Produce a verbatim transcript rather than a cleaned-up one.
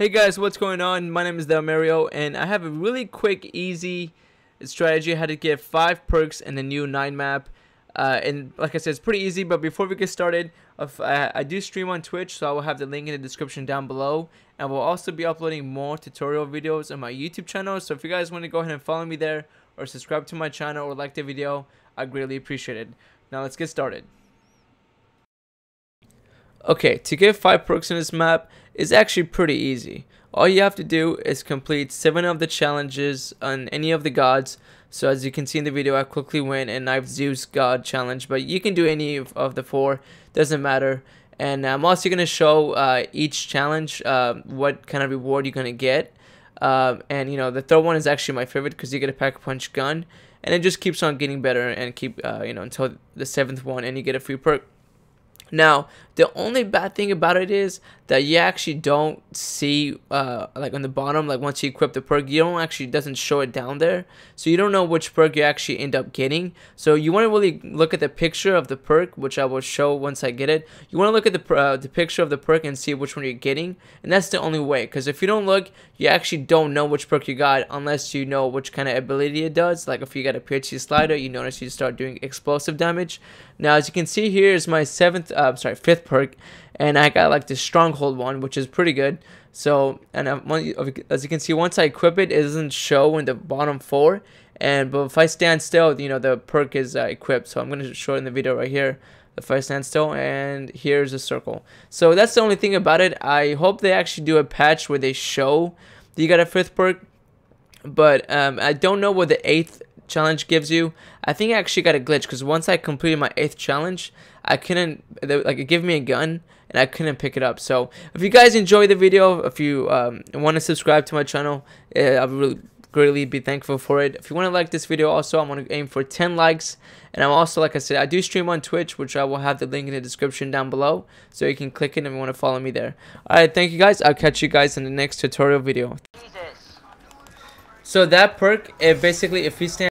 Hey guys, what's going on? My name is Del Mario and I have a really quick, easy strategy how to get five perks in the new nine map. Uh, and like I said, it's pretty easy, but before we get started, if, uh, I do stream on Twitch, so I will have the link in the description down below. And we'll also be uploading more tutorial videos on my YouTube channel, so if you guys want to go ahead and follow me there, or subscribe to my channel, or like the video, I greatly appreciate it. Now let's get started. Okay, to get five perks in this map is actually pretty easy. All you have to do is complete seven of the challenges on any of the gods. So as you can see in the video, I quickly went and I've Zeus God challenge, but you can do any of, of the four, doesn't matter. And I'm also going to show uh, each challenge, uh, what kind of reward you're going to get. Uh, and you know, the third one is actually my favorite because you get a pack a punch gun, and it just keeps on getting better and keep uh, you know, until the seventh one, and you get a free perk. Now, the only bad thing about it is that you actually don't see, uh, like on the bottom, like once you equip the perk, you don't actually, doesn't show it down there. So you don't know which perk you actually end up getting. So you want to really look at the picture of the perk, which I will show once I get it. You want to look at the, uh, the picture of the perk and see which one you're getting. And that's the only way, because if you don't look, you actually don't know which perk you got unless you know which kind of ability it does. Like if you got a P H D slider, you notice you start doing explosive damage. Now, as you can see, here is my seventh, uh, sorry, fifth perk, and I got like the stronghold one, which is pretty good. So, and I'm, as you can see, once I equip it, it doesn't show in the bottom four. And but if I stand still, you know, the perk is uh, equipped. So I'm going to show it in the video right here. If I stand still, and here's a circle. So that's the only thing about it. I hope they actually do a patch where they show that you got a fifth perk, but um, I don't know what the eighth challenge gives you. I think I actually got a glitch, because once I completed my eighth challenge, I couldn't, like, it gave me a gun and I couldn't pick it up. So if you guys enjoyed the video, if you um, want to subscribe to my channel, uh, I would really greatly be thankful for it. If you want to like this video, also I'm going to aim for ten likes. And I'm also, like I said, I do stream on Twitch, which I will have the link in the description down below, so you can click it if you want to follow me there. Alright, thank you guys. I'll catch you guys in the next tutorial video. Jesus. So that perk, it basically, if you stand